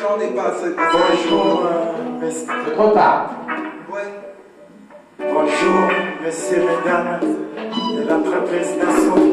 j'en ai pas assez. Bonjour, messieurs. Trop tard. Ouais. Bonjour, messieurs, mesdames de l'entreprise d'Aston.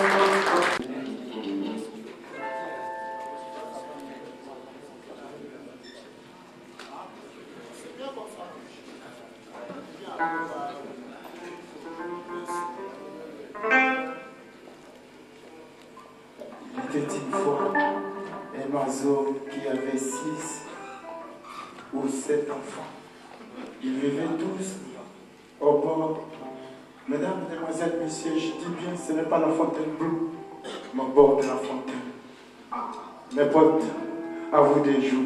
Il était une fois un oiseau qui avait 6 ou 7 enfants. Ils vivaient tous au bord. Mesdames, Mesdemoiselles, Messieurs, je dis bien, ce n'est pas la fontaine bleue, mais au bord de la fontaine. Mes potes, à vous des jours.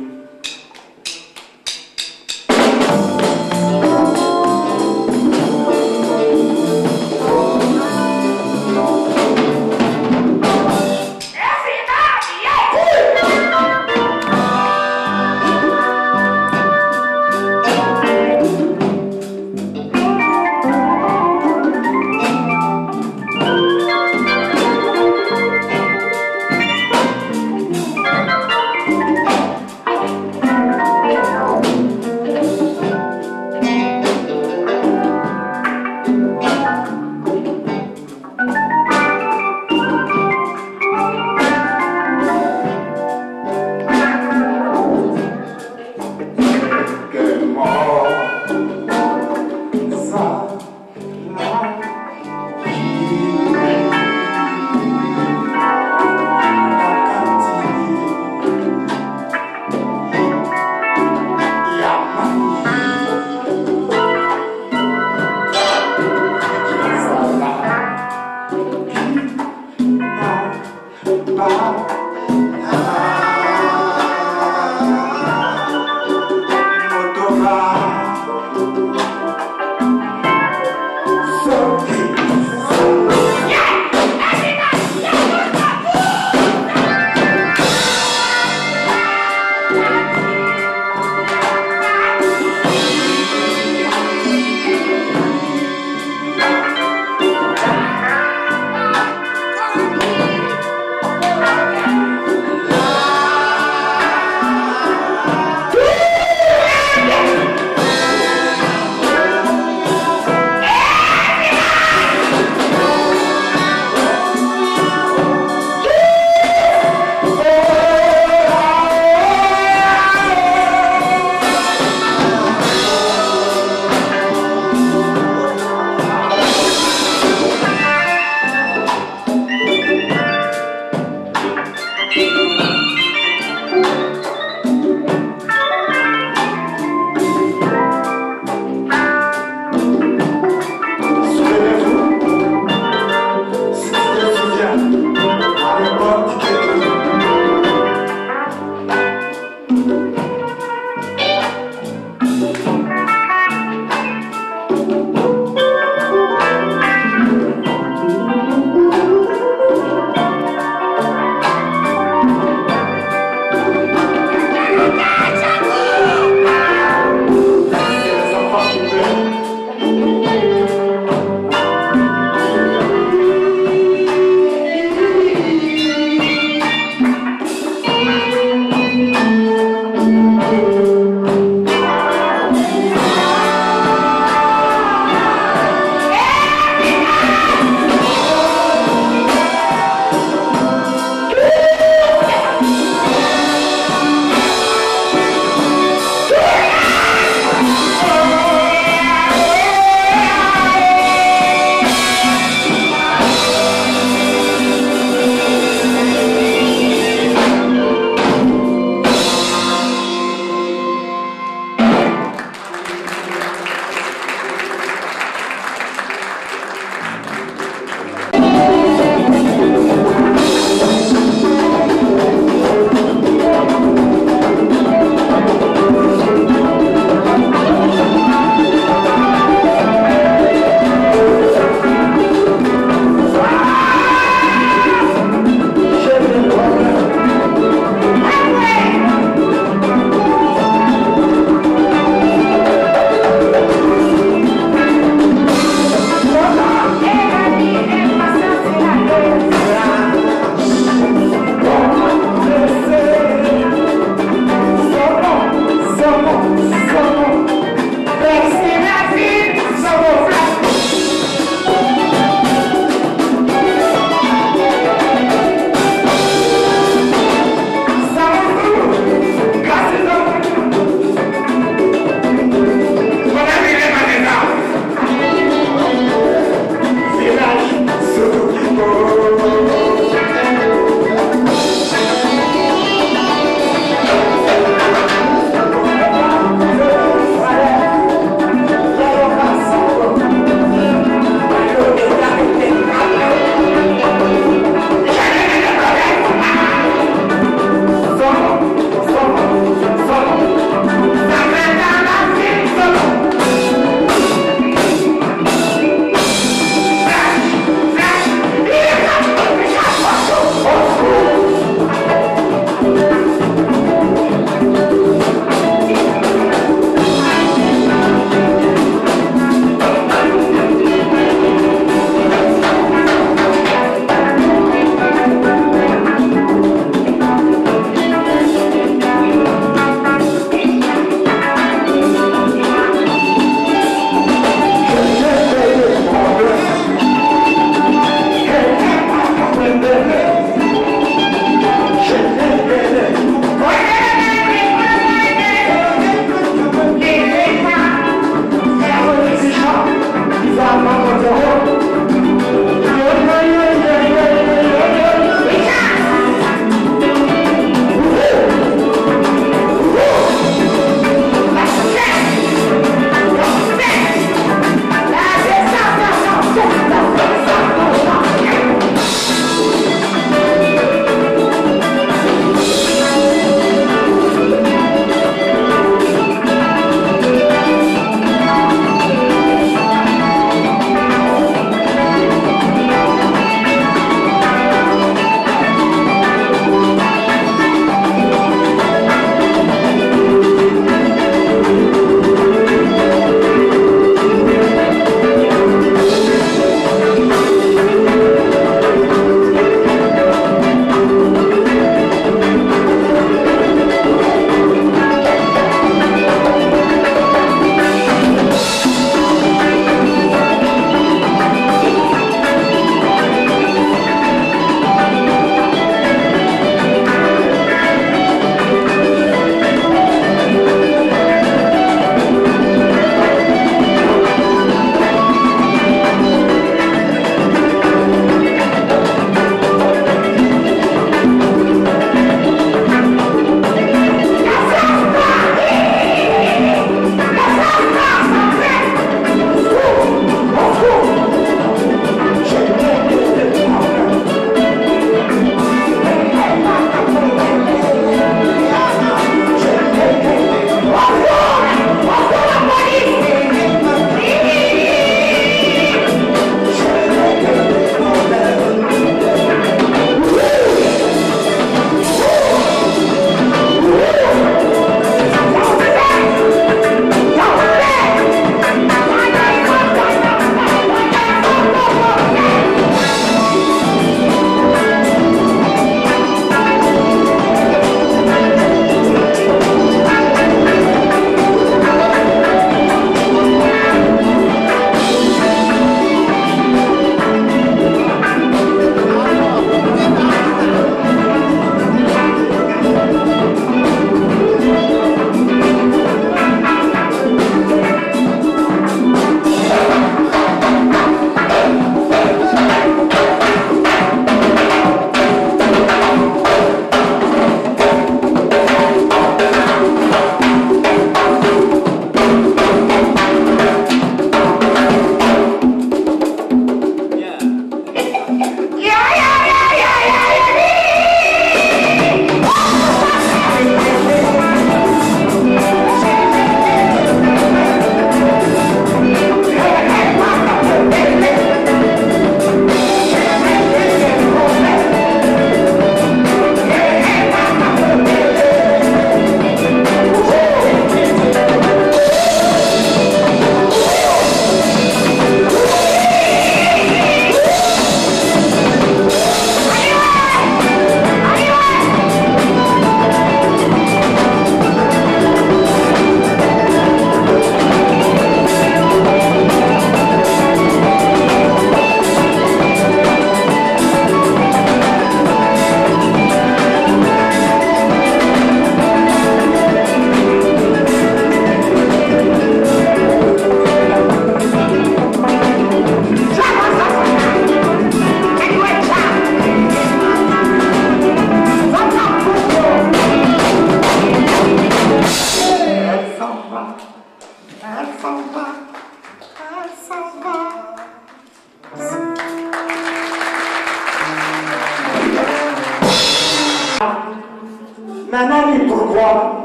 Maman, mais pourquoi?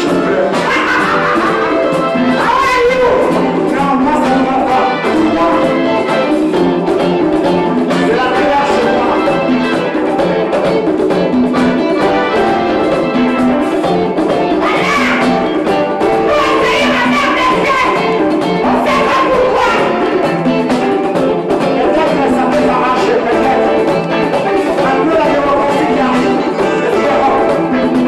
Je pleure. Non, moi ça ne va pas. C'est la prière chez moi. On sait pas pourquoi. Peut-être que ça peut s'arracher, peut-être. Thank you.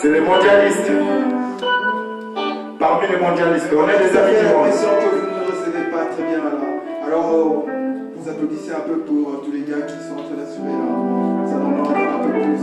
c'est les mondialistes. Parmi les mondialistes, on est des amis du monde. J'ai l'impression que vous ne recevez pas très bien là. Alors, vous applaudissez un peu pour tous les gars qui sont en train d'assurer là. Ça en donne un peu plus.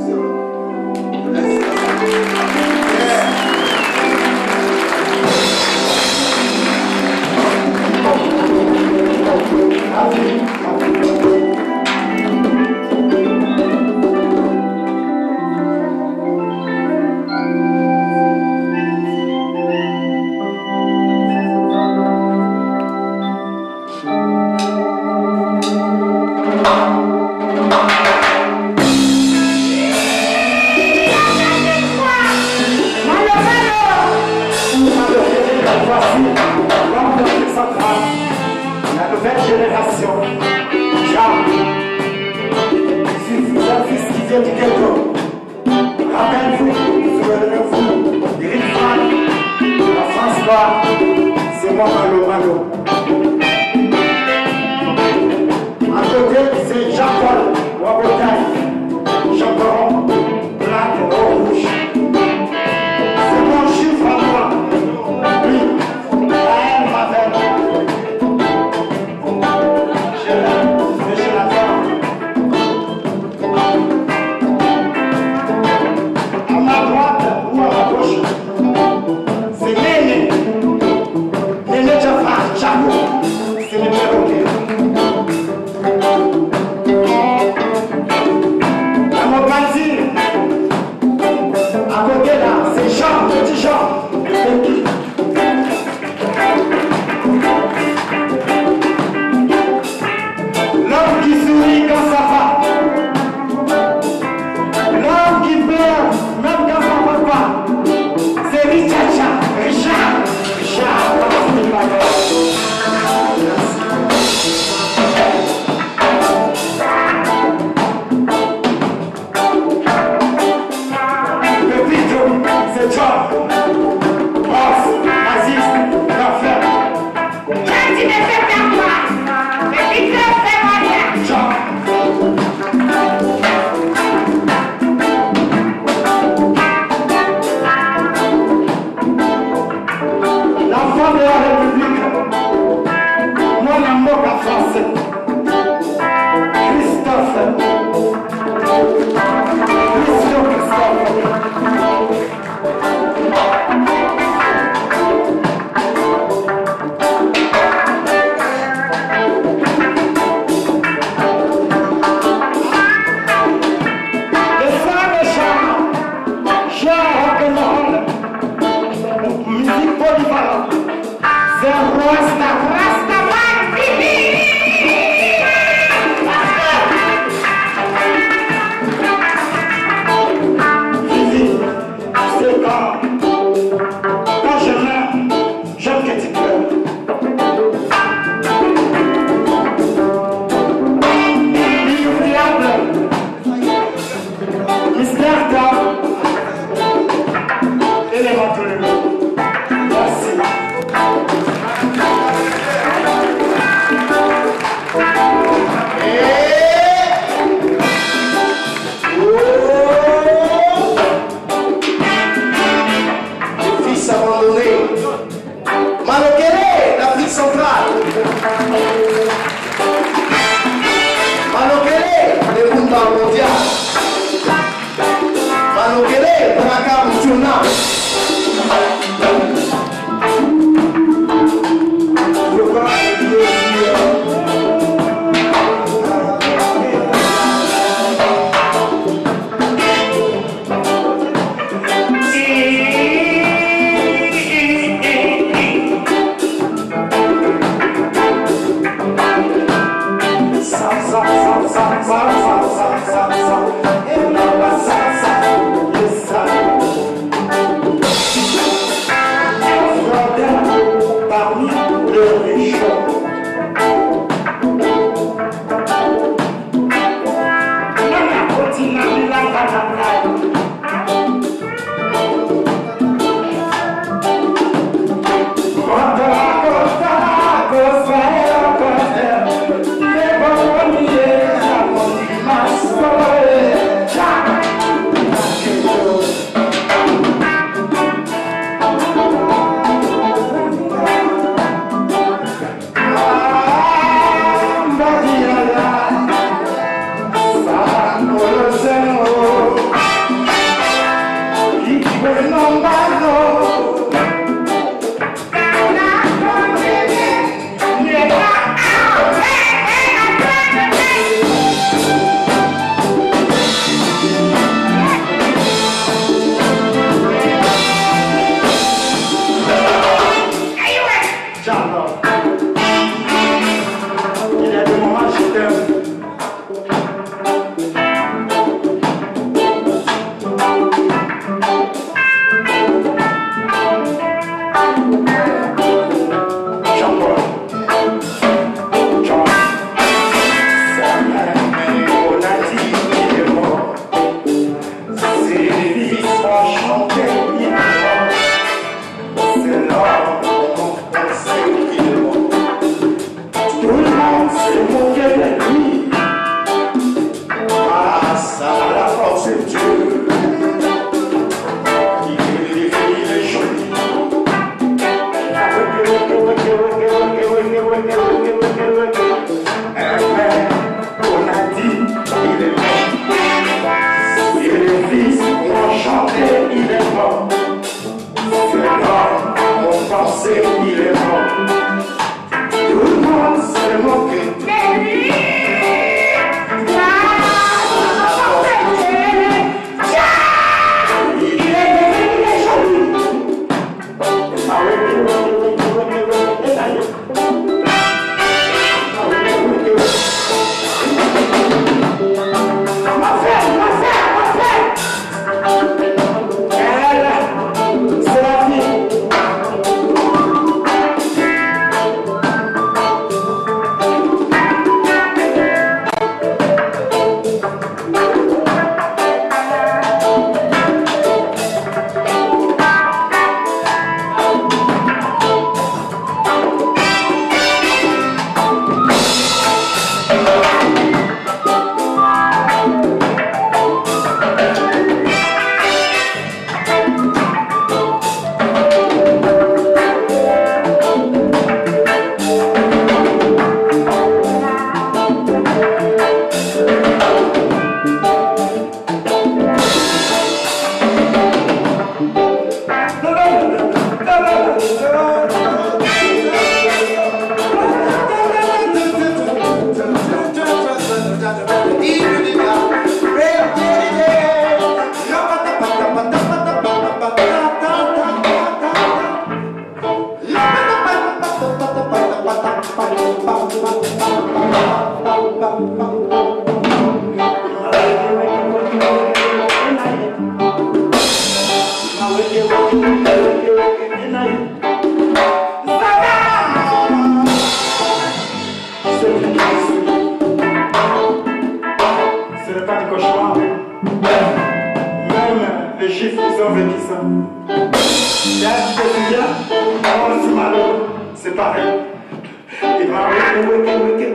les chiffres qui sont vénissants. Et là, tu te souviens, avant le Malo, c'est pareil. Il va lui, c'est mon chien.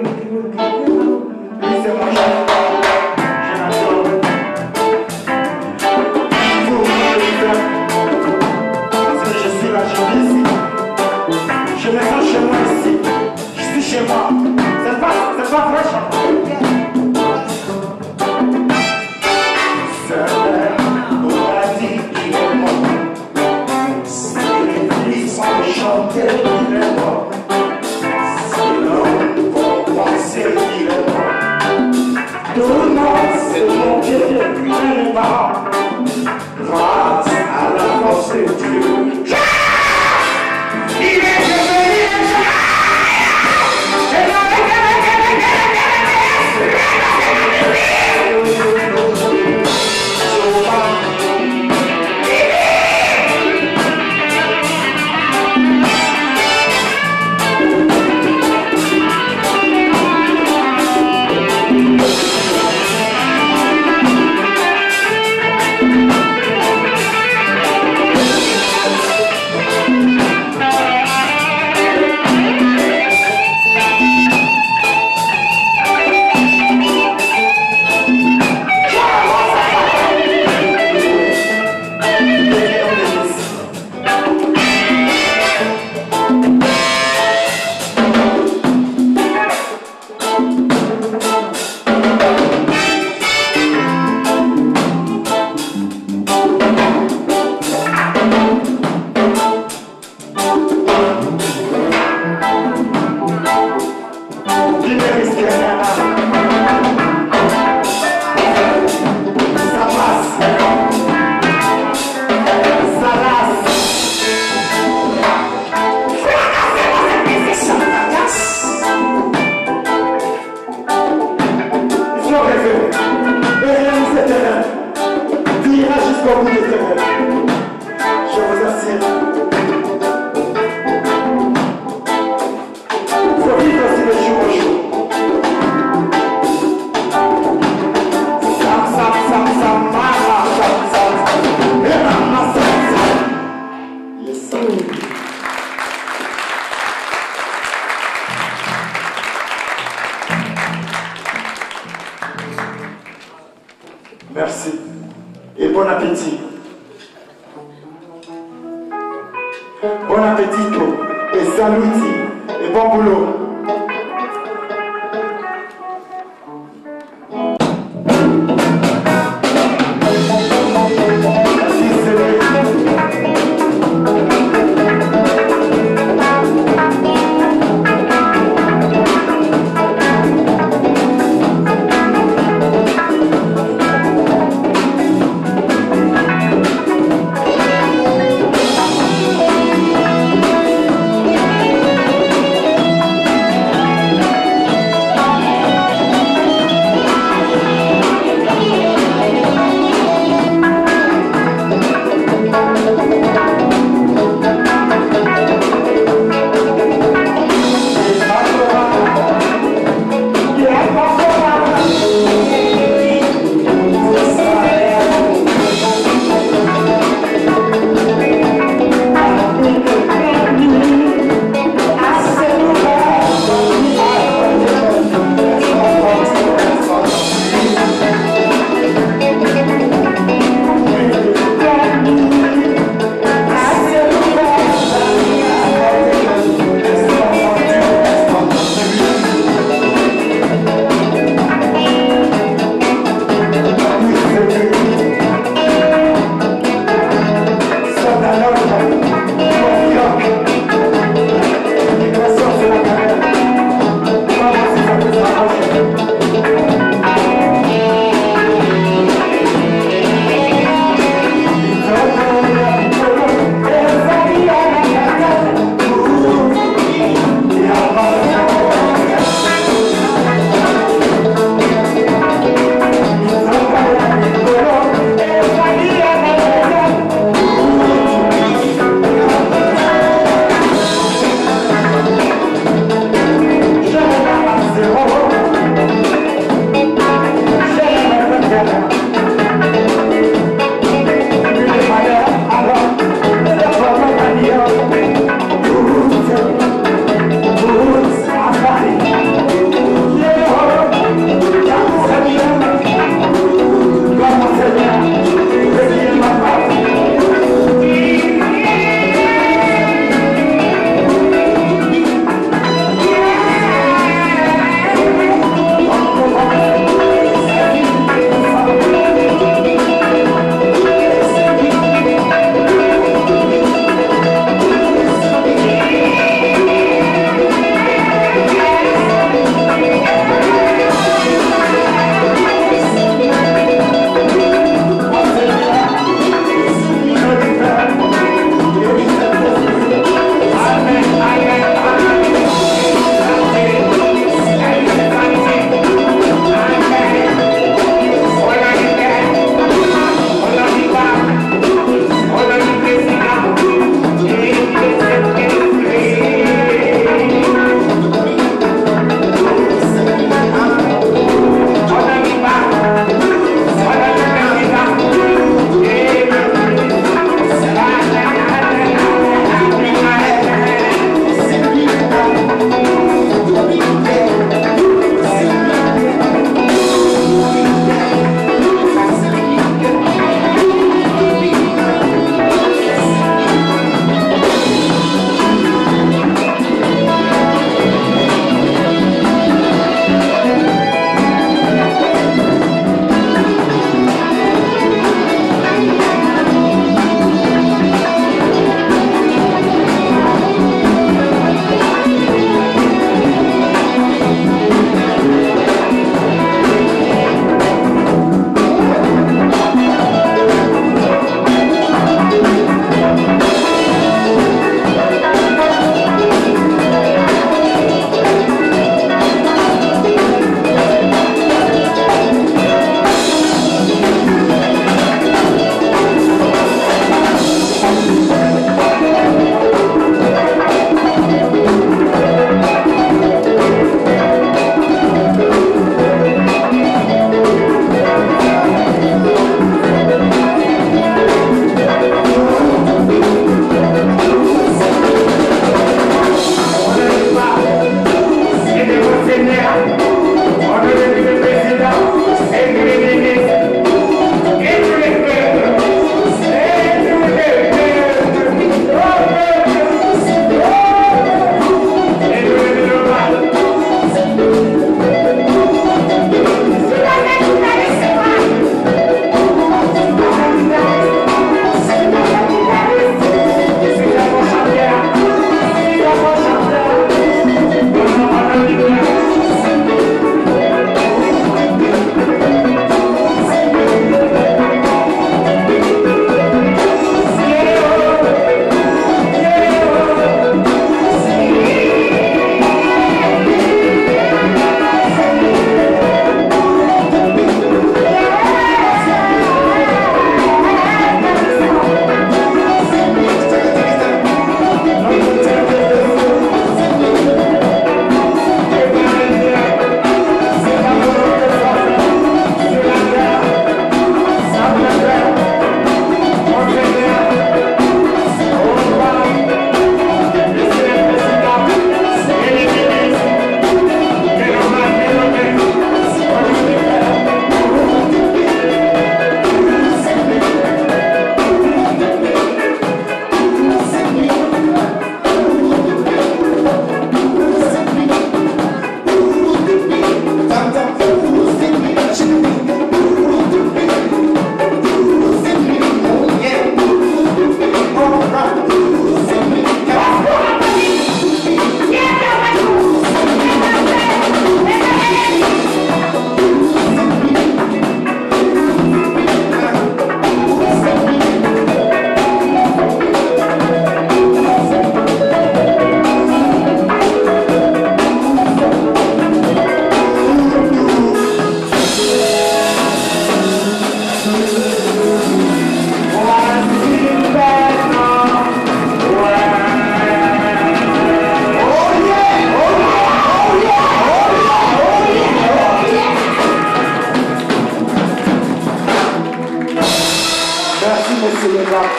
Merci les gars.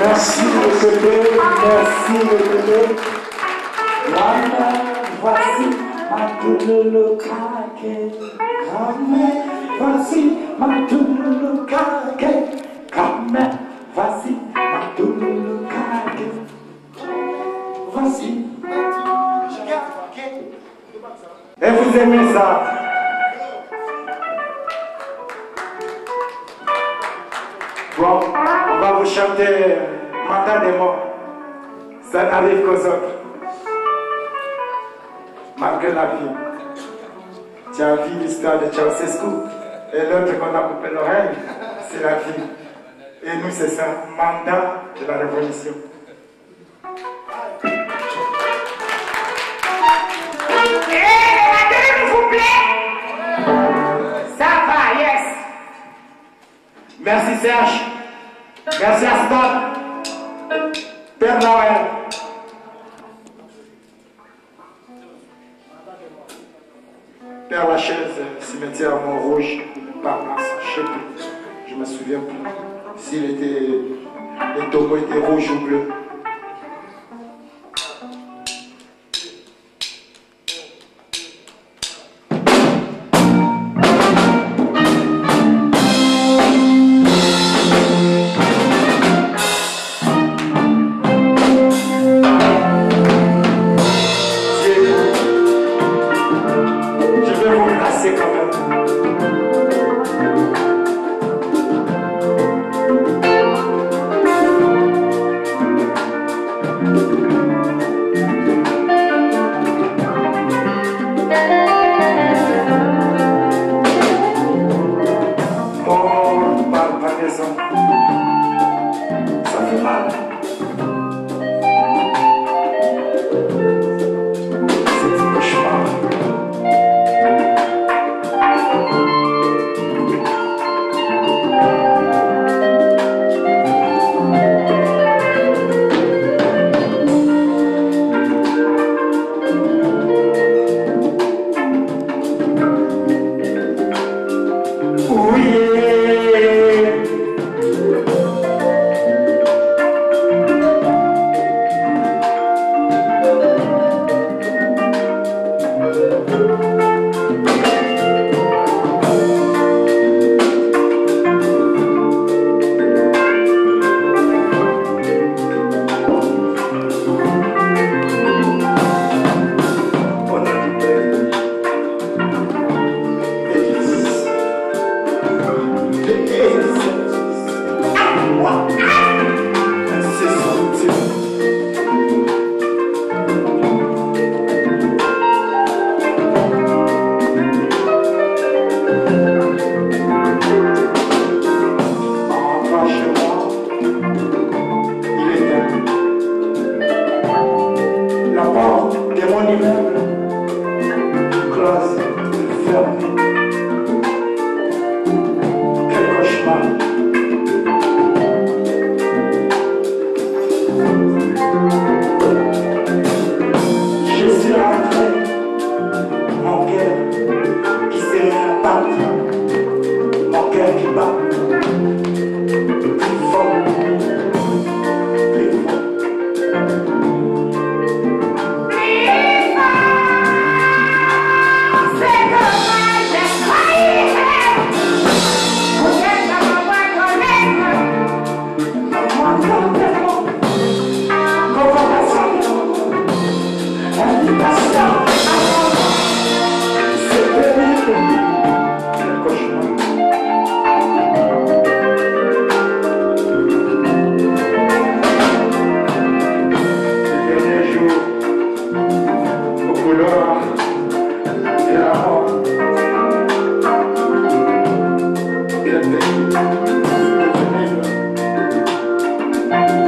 Merci le CD, merci le CD. Ramène, voici maintenant le caquet. Ramène, voici maintenant le caquet. Ramène, voici maintenant le caquet. Voici maintenant le caquet. Et vous aimez ça? Bon, on va vous chanter Matin des morts. Ça n'arrive qu'aux autres. Malgré la vie. Tu as vu l'histoire de Ceausescu. Et l'autre qu'on a coupé l'oreille, c'est la vie. Et nous, c'est ça, mandat de la révolution. Merci Serge, merci Aston, Père Noël. Père Lachaise, cimetière Mont-Rouge, par place, je ne sais plus, je ne me souviens plus s'il était, les tombeaux étaient rouges ou bleus. Thank you.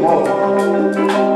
mort.